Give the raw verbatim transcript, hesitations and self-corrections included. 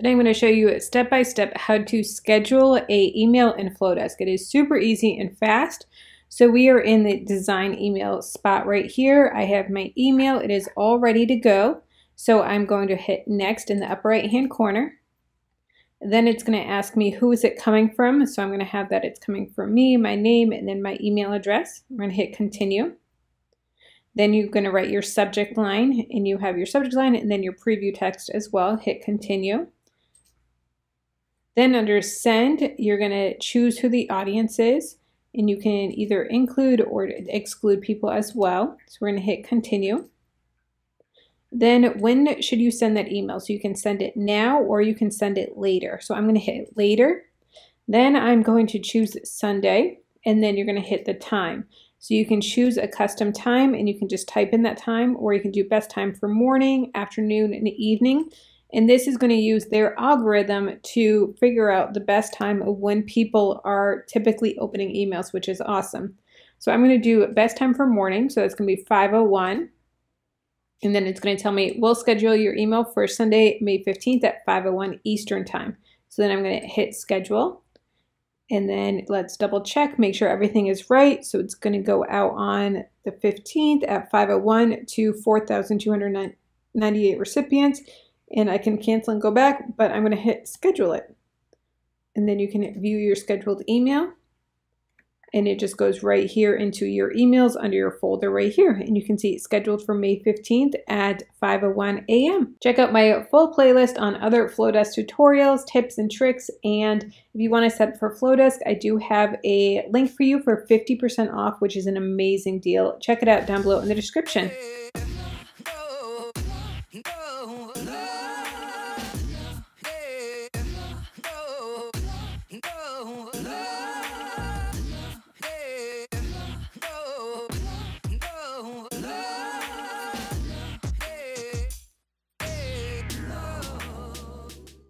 Today I'm going to show you step-by-step how to schedule a email in Flodesk. It is super easy and fast. So we are in the design email spot right here. I have my email. It is all ready to go. So I'm going to hit next in the upper right hand corner. Then it's going to ask me who is it coming from. So I'm going to have that it's coming from me, my name, and then my email address. I'm going to hit continue. Then you're going to write your subject line, and you have your subject line and then your preview text as well. Hit continue. Then under send, you're going to choose who the audience is, and you can either include or exclude people as well. So we're going to hit continue. Then when should you send that email? So you can send it now or you can send it later. So I'm going to hit later. Then I'm going to choose Sunday, and then you're going to hit the time. So you can choose a custom time and you can just type in that time, or you can do best time for morning, afternoon, and evening. And this is going to use their algorithm to figure out the best time of when people are typically opening emails, which is awesome. So I'm going to do best time for morning. So that's going to be five oh one. And then it's going to tell me, we'll schedule your email for Sunday, May fifteenth at five oh one Eastern time. So then I'm going to hit schedule. And then let's double check, make sure everything is right. So it's going to go out on the fifteenth at five oh one to four thousand two hundred ninety-eight recipients. And I can cancel and go back, but I'm going to hit schedule it. And then you can view your scheduled email. And it just goes right here into your emails under your folder right here. And you can see it's scheduled for May fifteenth at five oh one a m Check out my full playlist on other Flodesk tutorials, tips, and tricks. And if you want to set up for Flodesk, I do have a link for you for fifty percent off, which is an amazing deal. Check it out down below in the description. Oh